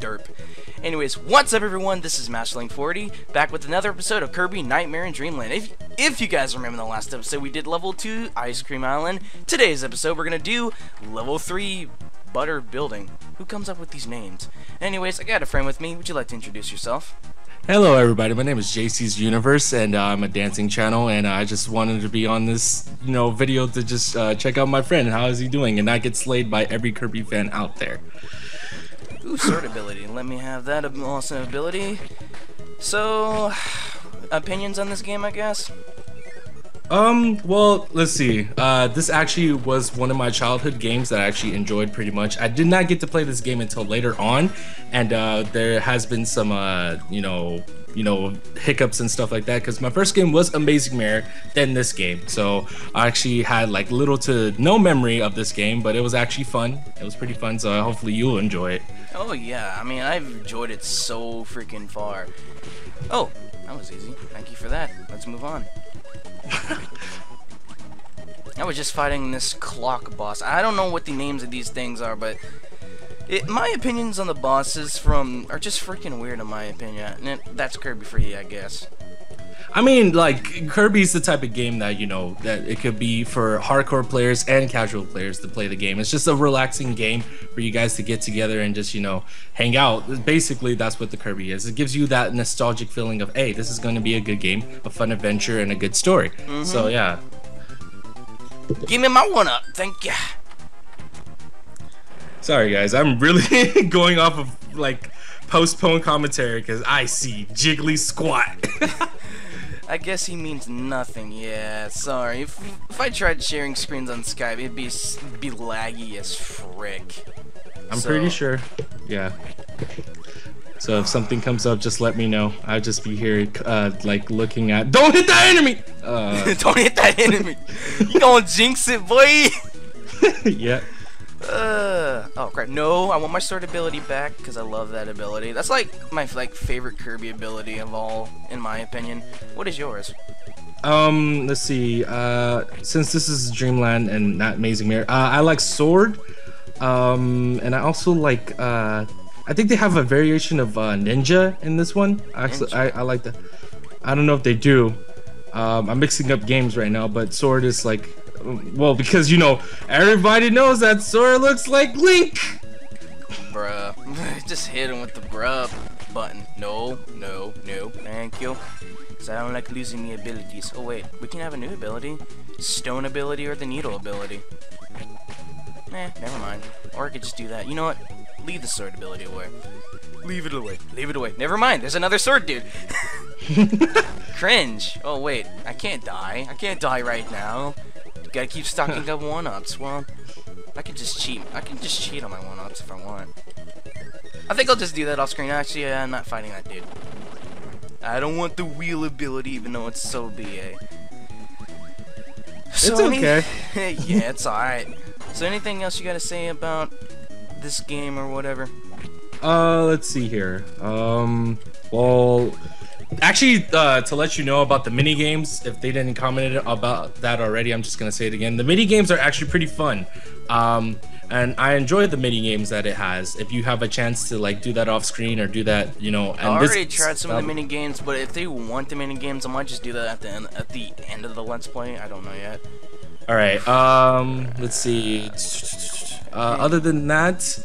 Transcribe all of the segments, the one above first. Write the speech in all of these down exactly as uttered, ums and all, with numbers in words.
Derp. Anyways, what's up everyone, this is MasterLink forty, back with another episode of Kirby Nightmare in Dreamland. If, if you guys remember the last episode, we did level two, Ice Cream Island. Today's episode, we're gonna do level three, Butter Building. Who comes up with these names? Anyways, I got a friend with me. Would you like to introduce yourself? Hello everybody, my name is J C's Universe, and uh, I'm a dancing channel, and I just wanted to be on this, you know, video to just uh, check out my friend. How is he doing? And I get slayed by every Kirby fan out there. Ooh, sword ability. Let me have that awesome ability. So, opinions on this game, I guess? Um, well, let's see. Uh, this actually was one of my childhood games that I actually enjoyed pretty much. I did not get to play this game until later on, and uh, there has been some, uh, you know, you know, hiccups and stuff like that, because my first game was Amazing Mirror, then this game. So I actually had like little to no memory of this game, but it was actually fun. It was pretty fun, so hopefully you'll enjoy it. Oh yeah, I mean, I've enjoyed it so freaking far. Oh, that was easy. Thank you for that. Let's move on. I was just fighting this clock boss. I don't know what the names of these things are, but it, my opinions on the bosses from are just freaking weird in my opinion. And that's Kirby for you, I guess. I mean, like, Kirby's the type of game that, you know, that it could be for hardcore players and casual players to play the game. It's just a relaxing game for you guys to get together and just, you know, hang out. Basically, that's what the Kirby is. It gives you that nostalgic feeling of, hey, this is going to be a good game, a fun adventure, and a good story. Mm-hmm. So, yeah. Give me my one-up. Thank ya. Sorry, guys. I'm really going off of, like, postponed commentary because I see Jiggly Squat. I guess he means nothing. Yeah, sorry. If, if I tried sharing screens on Skype, it'd be be laggy as frick. I'm so. pretty sure. Yeah. So if something comes up, just let me know. I'll just be here, uh, like looking at. Don't hit that enemy. Uh... Don't hit that enemy. You gonna jinx it, boy. Yeah. Uh, oh crap! No, I want my sword ability back because I love that ability. That's like my like favorite Kirby ability of all, in my opinion. What is yours? Um, let's see. Uh, since this is Dreamland and not Amazing Mirror, uh, I like sword. Um, and I also like. Uh, I think they have a variation of uh, ninja in this one. Actually, I, I like that. I don't know if they do. Um, I'm mixing up games right now, but sword is like. Well, because, you know, everybody knows that Sora looks like Link! Bruh. Just hit him with the bruh button. No, no, no. Thank you. Because I don't like losing the abilities. Oh, wait. We can have a new ability. Stone ability or the needle ability. Eh, never mind. Or I could just do that. You know what? Leave the sword ability away. Leave it away. Leave it away. Never mind. There's another sword, dude. Cringe. Oh, wait. I can't die. I can't die right now. Gotta keep stocking up one-ups. Well, I can just cheat. I can just cheat on my one-ups if I want. I think I'll just do that off screen. Actually, yeah, I'm not fighting that dude. I don't want the wheel ability, even though it's so B A. It's so okay. Any yeah, it's alright. So anything else you gotta say about this game or whatever? Uh, let's see here. Um, well... Actually, uh, to let you know about the mini games, if they didn't comment about that already, I'm just gonna say it again. The mini games are actually pretty fun, um, and I enjoy the mini games that it has. If you have a chance to like do that off screen or do that, you know. And I already this, tried some um, of the mini games, but if they want the mini games, I might just do that at the end, at the end of the let's play. I don't know yet. All right. Um, let's see. Uh, other than that,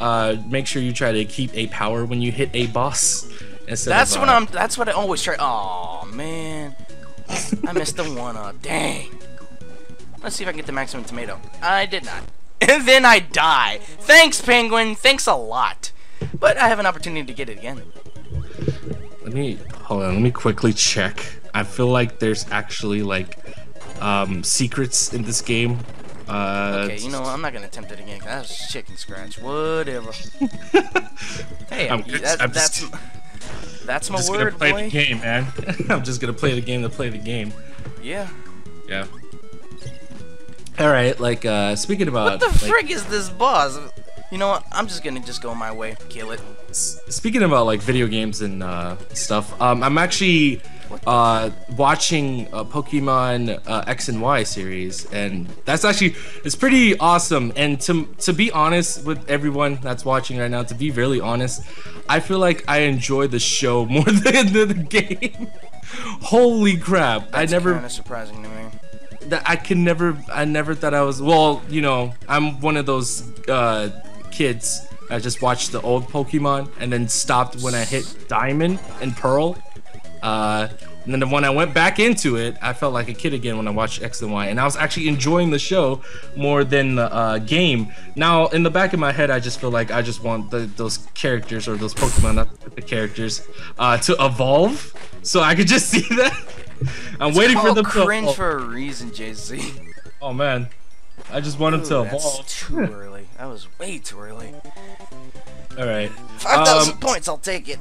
uh, make sure you try to keep a power when you hit a boss. Instead that's of, uh, what I'm. That's what I always try. Oh man, I missed the one up. Dang. Let's see if I can get the maximum tomato. I did not. And then I die. Thanks, Penguin. Thanks a lot. But I have an opportunity to get it again. Let me hold on. Let me quickly check. I feel like there's actually like um, secrets in this game. Uh, okay, you know what? I'm not gonna attempt it again. Cause that was chicken scratch. Whatever. Hey, I'm, that, I'm that's. Just... That's my word, boy. I'm just gonna play the game, man. I'm just gonna play the game to play the game. Yeah. Yeah. All right. Like, uh, speaking about. What the like, frick is this boss? You know what? I'm just gonna just go my way, kill it. S speaking about like video games and uh, stuff, um, I'm actually uh, watching uh, Pokemon uh, X and Y series, and that's actually, it's pretty awesome. And to to be honest with everyone that's watching right now, to be really honest, I feel like I enjoy the show more than the, the game. Holy crap! That's I never. Kind of surprising to me. That I can never. I never thought I was. Well, you know, I'm one of those uh, kids. I just watched the old Pokemon and then stopped when I hit Diamond and Pearl. Uh, and then when I went back into it, I felt like a kid again when I watched X and Y. And I was actually enjoying the show more than the uh, game. Now, in the back of my head, I just feel like I just want the, those characters or those Pokemon, not the characters, uh, to evolve. So I could just see that. I'm it's waiting for them to cringe for a reason, J C. Oh, man. I just want him to evolve. That's too early. That was way too early. Alright. five thousand um, points, I'll take it.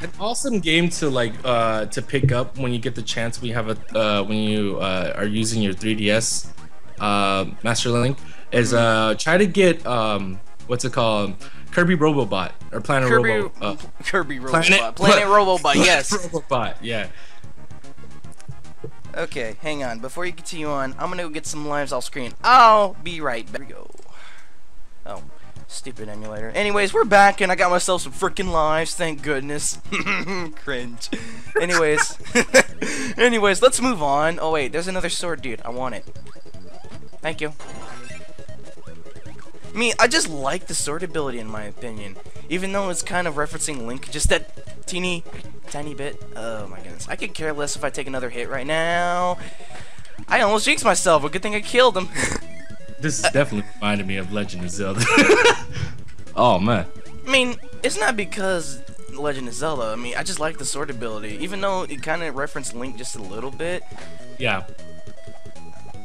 An awesome game to like uh, to pick up when you get the chance. We have a uh, when you uh, are using your three D S uh, Master Link is uh, try to get um, what's it called? Kirby RoboBot or Planet Kirby, Robo. Uh, Kirby RoboBot. Planet, Planet RoboBot. Yes. RoboBot. Yeah. Okay, hang on. Before you continue on, I'm gonna go get some lives off screen. I'll be right back. Here we go. Oh, stupid emulator. Anyways, we're back, and I got myself some freaking lives. Thank goodness. Cringe. Anyways, anyways, let's move on. Oh wait, there's another sword, dude. I want it. Thank you. I mean, I just like the sword ability in my opinion, even though it's kind of referencing Link, just that teeny. Tiny bit. Oh my goodness. I could care less if I take another hit right now. I almost jinxed myself. A good thing I killed him. This is definitely reminded me of Legend of Zelda. Oh man. I mean, it's not because Legend of Zelda. I mean, I just like the sword ability, even though it kind of referenced Link just a little bit. Yeah.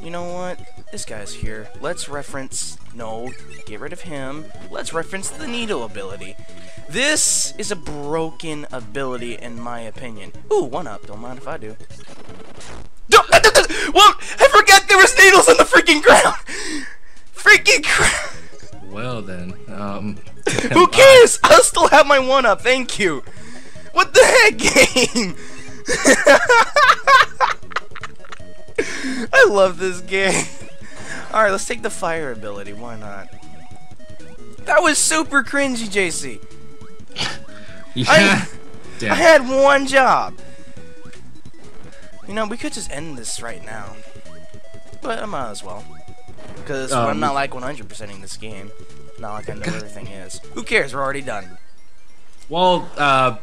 You know what? This guy's here. Let's reference. No, get rid of him. Let's reference the Needle ability. This is a broken ability, in my opinion. Ooh, one up. Don't mind if I do. Don't, uh, don't, don't, well, I forgot there was needles on the freaking ground. Freaking crap. Well then, um. Who cares? I'll still have my one up. Thank you. What the heck, game? I love this game. Alright, let's take the fire ability. Why not? That was super cringy, J C. Yeah. I, Damn. I had one job. You know, we could just end this right now. But I might as well. Because um, I'm not like one hundred percenting this game. Not like I know God. Everything is. Who cares? We're already done. Well, uh,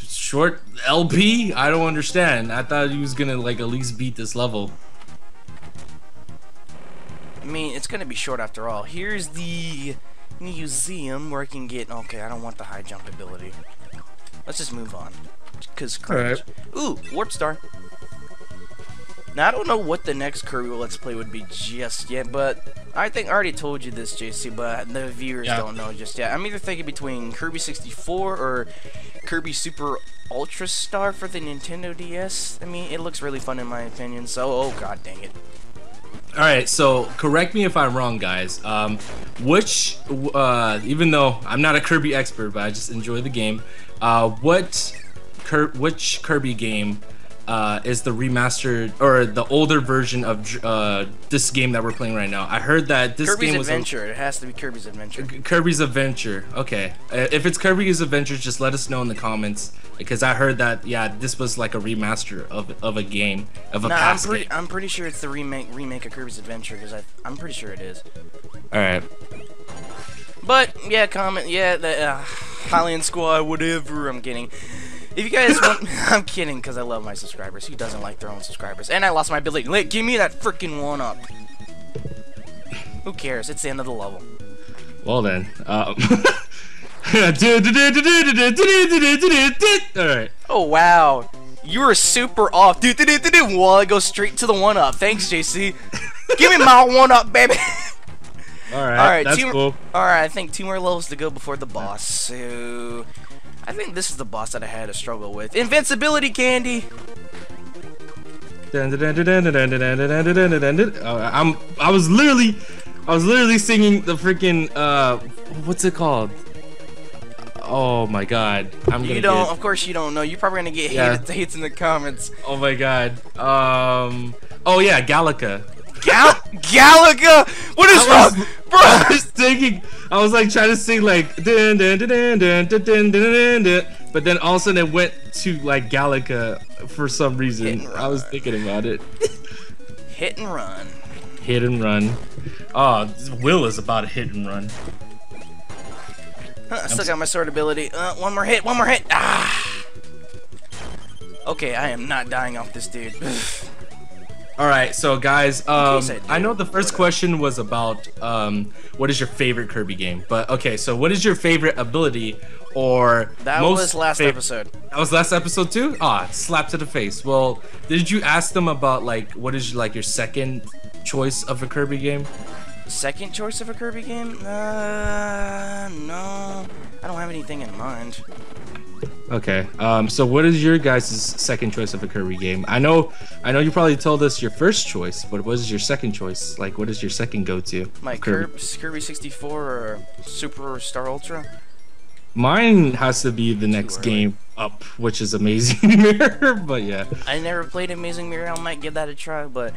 short L P? I don't understand. I thought he was gonna, like, at least beat this level. I mean, it's gonna be short after all. Here's the museum where I can get... Okay, I don't want the high jump ability. Let's just move on. Because cringe. Right. Ooh, Warp Star. Now, I don't know what the next Kirby Let's Play would be just yet, but I think I already told you this, J C, but the viewers yeah. don't know just yet. I'm either thinking between Kirby sixty-four or Kirby Super Ultra Star for the Nintendo D S. I mean, it looks really fun in my opinion, so oh god dang it. Alright, so correct me if I'm wrong, guys. Um, which, uh, even though I'm not a Kirby expert, but I just enjoy the game, uh, what, Cur which Kirby game... Uh, is the remastered or the older version of uh, this game that we're playing right now? I heard that this Kirby's game was Adventure. It has to be Kirby's Adventure. Kirby's Adventure. Okay. If it's Kirby's Adventure, just let us know in the comments because I heard that yeah, this was like a remaster of of a game of a nah, past I'm pretty, game. I'm pretty sure it's the remake remake of Kirby's Adventure because I I'm pretty sure it is. All right. But yeah, comment yeah the uh, Hylian Squad whatever. I'm kidding. If you guys want, I'm kidding, because I love my subscribers. Who doesn't like their own subscribers? And I lost my ability. Like, give me that freaking one up. Who cares? It's the end of the level. Well then. Um. All right. Oh wow, you were super off. Well, I go straight to the one up. Thanks, J C. Give me my one up, baby. All right. All right. That's cool. All right. I think two more levels to go before the boss. So. I think this is the boss that I had a struggle with. Invincibility candy! Uh, I'm, I was literally, I was literally singing the freaking, uh, what's it called? Oh my god. I'm you gonna don't get... of course you don't know. You're probably gonna get yeah. hated hates in the comments. Oh my god. Um oh yeah, Galaga. Gal Galaga? What is wrong? Bro, I was thinking I was like trying to sing like dun dun dun dun dun dun dun dun dun, but then all of a sudden it went to like Galaga for some reason. I was thinking about it. Hit and run. Hit and run. Oh, Will is about to hit and run. Huh, I still got my sword ability. Uh, one more hit, one more hit. Ah. Okay, I am not dying off this dude. All right, so guys, um, I, I know the first question was about um, what is your favorite Kirby game, but okay, so what is your favorite ability or that most was last episode? That was last episode too. Ah, slap to the face. Well, did you ask them about like what is like your second choice of a Kirby game? Second choice of a Kirby game? Uh, no, I don't have anything in mind. Okay, um, so what is your guys' second choice of a Kirby game? I know I know you probably told us your first choice, but what is your second choice? Like, what is your second go-to? My Kirby? Kirby sixty-four or Super Star Ultra? Mine has to be the Too next early. game up, which is Amazing Mirror, but yeah. I never played Amazing Mirror, I might give that a try, but...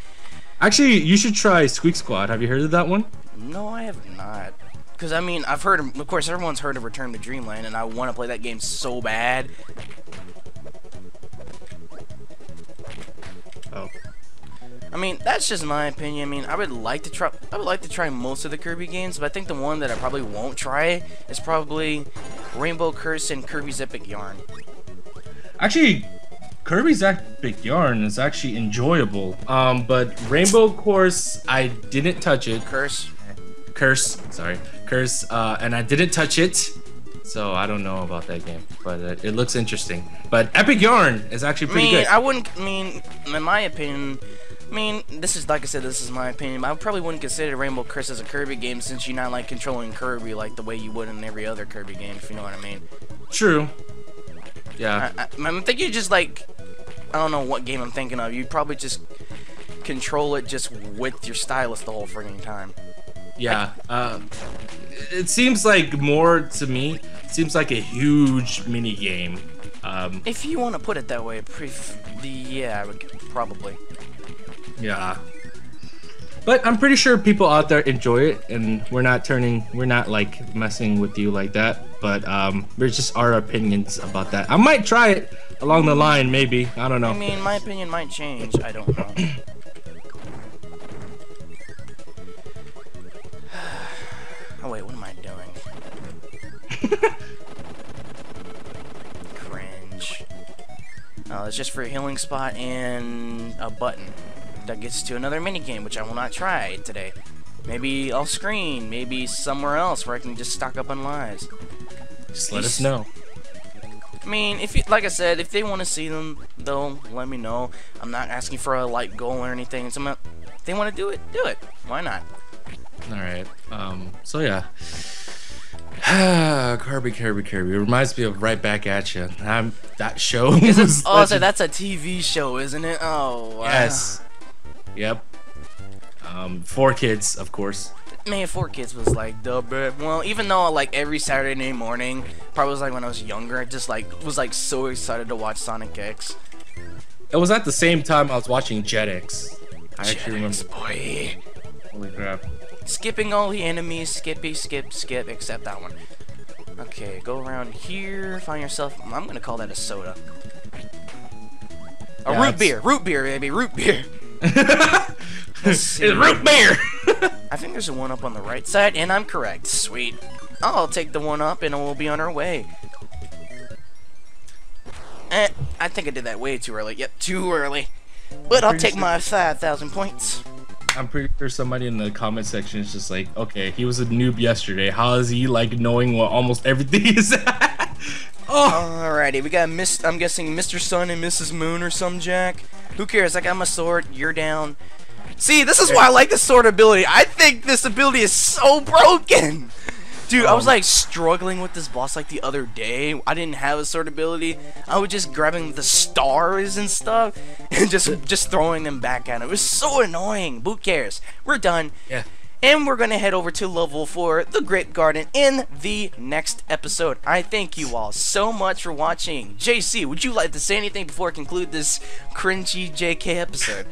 Actually, you should try Squeak Squad. Have you heard of that one? No, I have not. Because, I mean, I've heard, of, of course, everyone's heard of Return to Dreamland, and I want to play that game so bad. Oh. I mean, that's just my opinion. I mean, I would like to try, I would like to try most of the Kirby games, but I think the one that I probably won't try is probably Rainbow Curse and Kirby's Epic Yarn. Actually, Kirby's Epic Yarn is actually enjoyable, um, but Rainbow Curse, I didn't touch it. Curse? Curse, sorry, Curse, uh, and I didn't touch it, so I don't know about that game, but it, it looks interesting. But Epic Yarn is actually pretty I mean, good. I wouldn't, I mean, in my opinion, I mean, this is, like I said, this is my opinion, I probably wouldn't consider Rainbow Curse as a Kirby game since you're not, like, controlling Kirby like the way you would in every other Kirby game, if you know what I mean. True. Yeah. I, I, I'm thinking just, like, I don't know what game I'm thinking of, you probably just control it just with your stylus the whole friggin' time. Yeah, uh, it seems like more to me. It seems like a huge mini game. Um, if you want to put it that way, the yeah, I would, probably. Yeah, but I'm pretty sure people out there enjoy it, and we're not turning, we're not like messing with you like that. But um, we're just our opinions about that. I might try it along the line, maybe. I don't know. I mean, my opinion might change. I don't know. Oh wait, what am I doing? Cringe. Uh, it's just for a healing spot and a button. That gets to another minigame, which I will not try today. Maybe off screen, maybe somewhere else where I can just stock up on lives. Just let us know. I mean, if you, like I said, if they want to see them, they'll let me know. I'm not asking for a like goal or anything. So I'm not, if they want to do it, do it. Why not? All right. Um, so yeah, Kirby, Kirby, Kirby. It reminds me of Right Back at You. I'm that show. Is it, oh, so that's a T V show, isn't it? Oh. Wow. Yes. Yep. Um, Four Kids, of course. Man, Four Kids was like the best. Well, even though like every Saturday morning, probably was like when I was younger, I just like was like so excited to watch Sonic X. It was at the same time I was watching Jetix. I Jetix, actually remember. Boy. Holy crap. Skipping all the enemies, skippy, skip, skip, except that one. Okay, go around here, find yourself. I'm gonna call that a soda. A yeah, root it's... beer, root beer, baby, root beer. It's root beer. I think there's a one up on the right side, and I'm correct. Sweet. I'll take the one up, and we'll be on our way. Eh, I think I did that way too early. Yep, too early. But I'll take my five thousand points. I'm pretty sure somebody in the comment section is just like, okay, he was a noob yesterday. How is he like knowing what almost everything is? Oh. Alrighty, we got Miss. I'm guessing Mister Sun and Missus Moon or some jack. Who cares? I got my sword. You're down. See, this is why I like this sword ability. I think this ability is so broken. Dude, I was like struggling with this boss like the other day. I didn't have a sword ability. I was just grabbing the stars and stuff and just just throwing them back at him. It was so annoying. Who cares? We're done. Yeah. and we're gonna head over to level four, the Grape Garden, in the next episode. I thank you all so much for watching. J C, would you like to say anything before I conclude this cringy J K episode?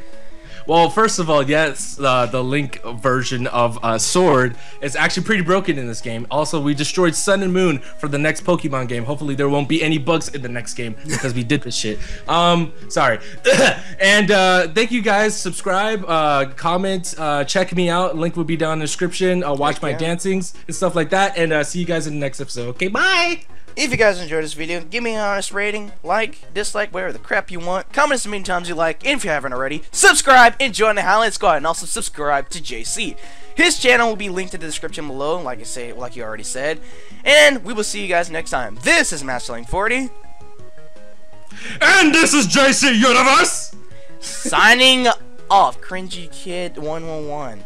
Well, first of all, yes, uh, the Link version of uh, Sword is actually pretty broken in this game. Also, we destroyed Sun and Moon for the next Pokemon game. Hopefully, there won't be any bugs in the next game because we did this shit. Um, sorry. And uh, thank you guys. Subscribe, uh, comment, uh, check me out. Link will be down in the description. Uh, watch my dancings and stuff like that. And uh, see you guys in the next episode. Okay, bye. If you guys enjoyed this video, give me an honest rating, like, dislike, whatever the crap you want, comment as many times you like, and if you haven't already, subscribe and join the Highland Squad, and also subscribe to J C. His channel will be linked in the description below, like I say, like you already said, and we will see you guys next time. This is MasterLink forty. And this is J C Universe! Signing off, CringyKid one one one.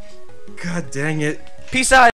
God dang it. Peace out.